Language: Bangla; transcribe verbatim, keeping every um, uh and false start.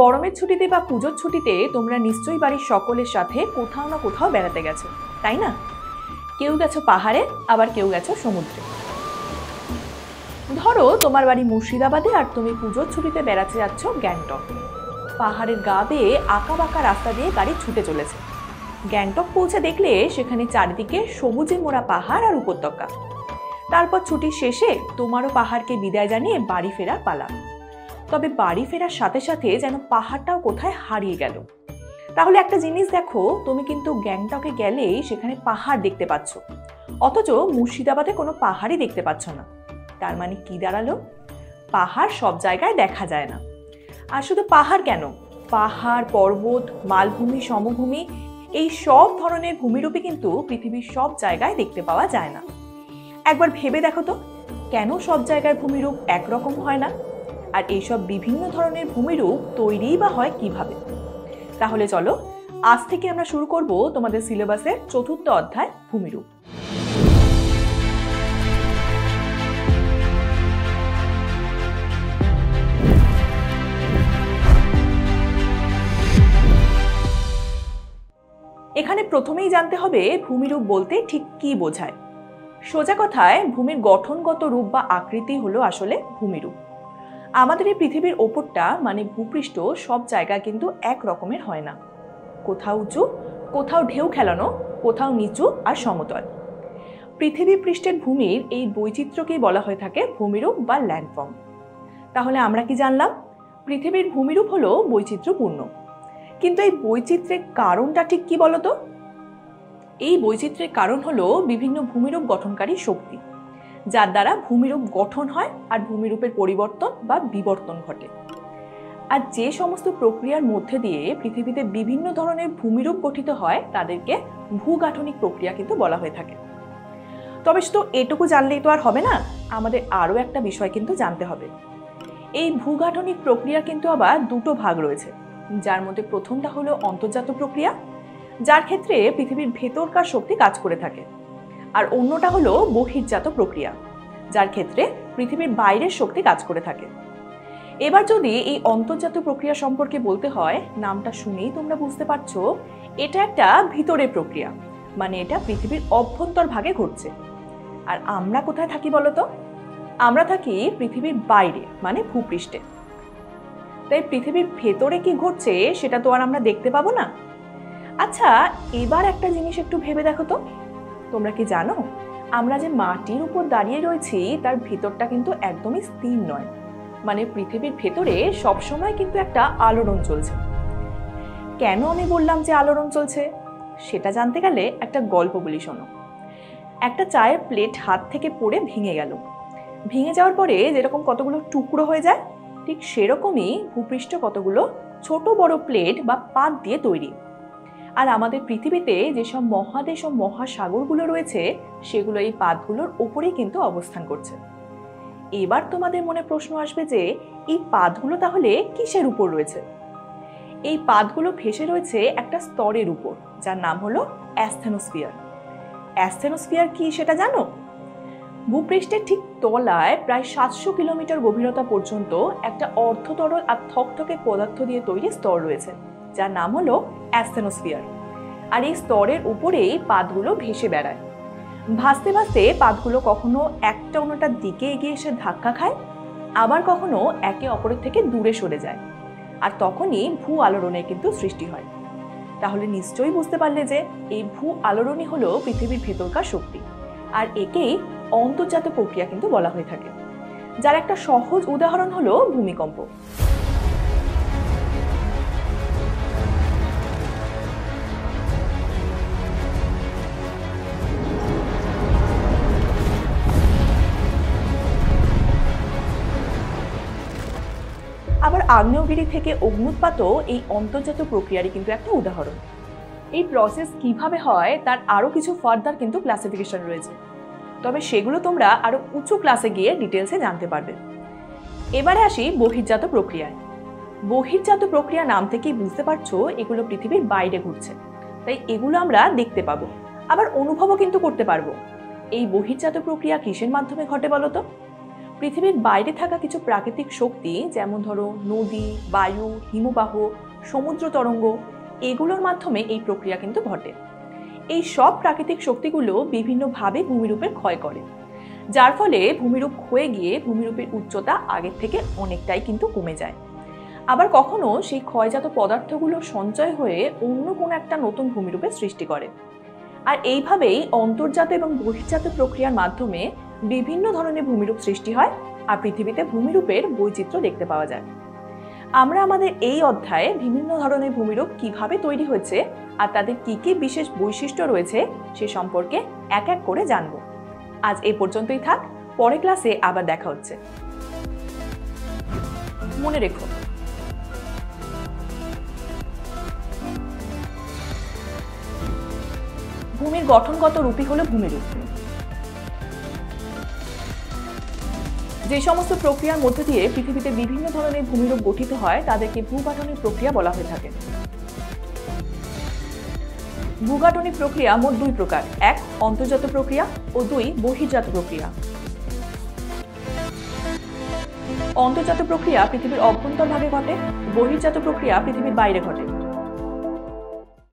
গরমের ছুটিতে বা পুজোর ছুটিতে তোমরা নিশ্চয়ই বাড়ির সকলের সাথে কোথাও না কোথাও বেড়াতে গেছো, তাই না? কেউ গেছো পাহাড়ে, আবার কেউ গেছো সমুদ্রে। ধরো তোমার বাড়ি মুর্শিদাবাদে আর তুমি পুজোর ছুটিতে বেড়াতে যাচ্ছ গ্যাংটক। পাহাড়ের গা বেয়ে আঁকা বাঁকা রাস্তা দিয়ে গাড়ি ছুটে চলেছে। গ্যাংটক পৌঁছে দেখলে সেখানে চারিদিকে সবুজে মোড়া পাহাড় আর উপত্যকা। তারপর ছুটির শেষে তোমারও পাহাড়কে বিদায় জানিয়ে বাড়ি ফেরার পালা। তবে বাড়ি ফেরার সাথে সাথে যেন পাহাড়টাও কোথায় হারিয়ে গেল। তাহলে একটা জিনিস দেখো, তুমি কিন্তু গ্যাংটকে গেলেই সেখানে পাহাড় দেখতে পাচ্ছ, অথচ মুর্শিদাবাদে কোনো পাহাড়ই দেখতে পাচ্ছ না। তার মানে কি দাঁড়ালো? পাহাড় সব জায়গায় দেখা যায় না। আর শুধু পাহাড় কেন, পাহাড়, পর্বত, মালভূমি, সমভূমি, এই সব ধরনের ভূমিরূপই কিন্তু পৃথিবীর সব জায়গায় দেখতে পাওয়া যায় না। একবার ভেবে দেখো তো, কেন সব জায়গায় ভূমিরূপ একরকম হয় না? আর এইসব বিভিন্ন ধরনের ভূমিরূপ তৈরি বা হয় কিভাবে? তাহলে চলো আজ থেকে আমরা শুরু করব তোমাদের সিলেবাসের চতুর্থ অধ্যায় ভূমিরূপ। এখানে প্রথমেই জানতে হবে ভূমিরূপ বলতে ঠিক কি বোঝায়। সোজা কথায় ভূমির গঠনগত রূপ বা আকৃতি হলো আসলে ভূমিরূপ। আমাদের এই পৃথিবীর ওপরটা মানে ভূপৃষ্ঠ সব জায়গা কিন্তু এক রকমের হয় না। কোথাও উঁচু, কোথাও ঢেউ খেলানো, কোথাও নিচু আর সমতল। পৃথিবী পৃষ্ঠের ভূমির এই বৈচিত্র্যকেই বলা হয়ে থাকে ভূমিরূপ বা ল্যান্ডফর্ম। তাহলে আমরা কি জানলাম? পৃথিবীর ভূমিরূপ হলো বৈচিত্র্যপূর্ণ। কিন্তু এই বৈচিত্র্যের কারণটা ঠিক কী বলতো? এই বৈচিত্র্যের কারণ হলো বিভিন্ন ভূমিরূপ গঠনকারী শক্তি, যার দ্বারা ভূমিরূপ গঠন হয় আর ভূমিরূপের পরিবর্তন বা বিবর্তন ঘটে। আর যে সমস্ত প্রক্রিয়ার মধ্যে দিয়ে পৃথিবীতে বিভিন্ন ধরনের ভূমিরূপ গঠিত হয় তাদেরকে ভূগাঠনিক প্রক্রিয়া কিন্তু বলা হয়ে থাকে। তবে শুধু এটুকু জানলেই তো আর হবে না, আমাদের আরও একটা বিষয় কিন্তু জানতে হবে। এই ভূগাঠনিক প্রক্রিয়া কিন্তু আবার দুটো ভাগ রয়েছে, যার মধ্যে প্রথমটা হলো অন্তর্জাত প্রক্রিয়া, যার ক্ষেত্রে পৃথিবীর ভেতরকার শক্তি কাজ করে থাকে। আর অন্যটা হলো বহির্জাত প্রক্রিয়া, যার ক্ষেত্রে পৃথিবীর বাইরের শক্তি কাজ করে থাকে। এবার যদি এই অন্তর্জাত প্রক্রিয়া সম্পর্কে বলতে হয়, নামটা শুনেই তোমরা বুঝতে পারছো এটা একটা ভিতরের প্রক্রিয়া, মানে এটা পৃথিবীর অভ্যন্তর ভাগে ঘটছে। আর আমরা কোথায় থাকি বলতো? আমরা থাকি পৃথিবীর বাইরে, মানে ভূপৃষ্ঠে। তাই পৃথিবীর ভেতরে কি ঘটছে সেটা তো আর আমরা দেখতে পাবো না। আচ্ছা, এবার একটা জিনিস একটু ভেবে দেখো তো, তোমরা কি জানো আমরা যে মাটির উপর দাঁড়িয়ে রয়েছি তার ভেতরটা কিন্তু একদমই স্থির নয়, মানে পৃথিবীর ভেতরে সবসময় কিন্তু একটা আলোড়ন চলছে। কেন আমি বললাম যে আলোড়ন চলছে, সেটা জানতে গেলে একটা গল্প বলি শোনো। একটা চায়ের প্লেট হাত থেকে পড়ে ভেঙে গেল। ভেঙে যাওয়ার পরে যেরকম কতগুলো টুকরো হয়ে যায়, ঠিক সেরকমই ভূপৃষ্ঠ কতগুলো ছোট বড় প্লেট বা পাত দিয়ে তৈরি। আর আমাদের পৃথিবীতে যেসব মহাদেশ ও মহাসাগরগুলো রয়েছে সেগুলো এই পাতগুলোর ওপরেই কিন্তু অবস্থান করছে। এবার তোমাদের মনে প্রশ্ন আসবে যে এই পাতগুলো তাহলে কিসের উপর রয়েছে? এই পাতগুলো ভেসে রয়েছে একটা স্তরের উপর, যার নাম হলো অ্যাস্থেনোস্ফিয়ার। অ্যাস্থেনোস্ফিয়ার কি সেটা জানো? ভূপৃষ্ঠের ঠিক তলায় প্রায় সাতশো কিলোমিটার গভীরতা পর্যন্ত একটা অর্ধতরল আর থকথকে পদার্থ দিয়ে তৈরি স্তর রয়েছে, যার নাম হলো অ্যাস্থেনোস্ফিয়ার। আর এই স্তরের উপরেই পাতগুলো ভেসে বেড়ায়। ভাসতে ভাসতে পাতগুলো কখনো একটা অন্যটার দিকে এগিয়ে এসে ধাক্কা খায়, আবার কখনো একে অপরের থেকে দূরে সরে যায়, আর তখনই ভূ আলোড়নের কিন্তু সৃষ্টি হয়। তাহলে নিশ্চয়ই বুঝতে পারলে যে এই ভূ আলোড়নই হলো পৃথিবীর ভেতরকার শক্তি, আর একেই অন্তর্জাত প্রক্রিয়া কিন্তু বলা হয়ে থাকে, যার একটা সহজ উদাহরণ হলো ভূমিকম্প। আবার আগ্নেয়গিরি থেকে অগ্নুৎপাতও এই অন্তর্জাত প্রক্রিয়ারই কিন্তু একটা উদাহরণ। এই প্রসেস কিভাবে হয় তার আরও কিছু ফার্দার কিন্তু ক্লাসিফিকেশন রয়েছে, তবে সেগুলো তোমরা আরও উঁচু ক্লাসে গিয়ে ডিটেলসে জানতে পারবে। এবারে আসি বহির্জাত প্রক্রিয়ায়। বহির্জাত প্রক্রিয়া নাম থেকেই বুঝতে পারছো এগুলো পৃথিবীর বাইরে ঘুরছে, তাই এগুলো আমরা দেখতে পাবো, আবার অনুভবও কিন্তু করতে পারবো। এই বহির্জাত প্রক্রিয়া কিসের মাধ্যমে ঘটে বলো তো? পৃথিবীর বাইরে থাকা কিছু প্রাকৃতিক শক্তি, যেমন ধরো নদী, বায়ু, হিমবাহ, সমুদ্র তরঙ্গ, এগুলোর মাধ্যমে এই প্রক্রিয়া কিন্তু ঘটে। এই সব প্রাকৃতিক শক্তিগুলো বিভিন্নভাবে ভূমিরূপের ক্ষয় করে, যার ফলে ভূমিরূপ ক্ষয়ে গিয়ে ভূমিরূপের উচ্চতা আগের থেকে অনেকটাই কিন্তু কমে যায়। আবার কখনো সেই ক্ষয়জাত পদার্থগুলো সঞ্চয় হয়ে অন্য কোনো একটা নতুন ভূমিরূপের সৃষ্টি করে। আর এইভাবেই অন্তর্জাত এবং বহির্জাত প্রক্রিয়ার মাধ্যমে বিভিন্ন ধরনের ভূমিরূপ সৃষ্টি হয়, আর পৃথিবীতে ভূমিরূপের বৈচিত্র্য দেখতে পাওয়া যায়। আমরা আমাদের এই অধ্যায়ে বিভিন্ন ধরনের ভূমিরূপ কিভাবে তৈরি হয়েছে আর তাদের কী কী বিশেষ বৈশিষ্ট্য রয়েছে সে সম্পর্কে এক এক করে জানব। আজ এই পর্যন্তই থাক, পরের ক্লাসে আবার দেখা হচ্ছে। মনে রেখো, ভূমির গঠনগত রূপই হলো ভূমিরূপ। যে সমস্ত প্রক্রিয়ার মধ্য দিয়ে পৃথিবীতে বিভিন্ন ধরনের ভূমিরূপ গঠিত হয় তাদেরকে ভূগঠনিক প্রক্রিয়া বলা হয়ে থাকে। ভূগঠনিক প্রক্রিয়া মোট দুই প্রকার, এক অন্তর্জাত প্রক্রিয়া ও দুই বহির্জাত প্রক্রিয়া। অন্তর্জাত প্রক্রিয়া পৃথিবীর অভ্যন্তরভাগে ঘটে, বহির্জাত প্রক্রিয়া পৃথিবীর বাইরে ঘটে।